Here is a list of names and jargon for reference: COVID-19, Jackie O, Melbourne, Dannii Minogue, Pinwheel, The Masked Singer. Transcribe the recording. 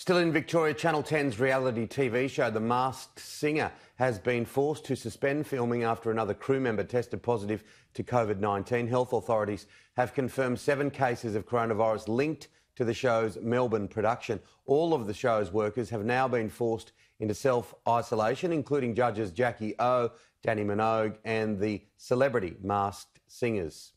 Still in Victoria, Channel 10's reality TV show The Masked Singer has been forced to suspend filming after another crew member tested positive to COVID-19. Health authorities have confirmed 7 cases of coronavirus linked to the show's Melbourne production. All of the show's workers have now been forced into self-isolation, including judges Jackie O, Dannii Minogue and the celebrity masked singers.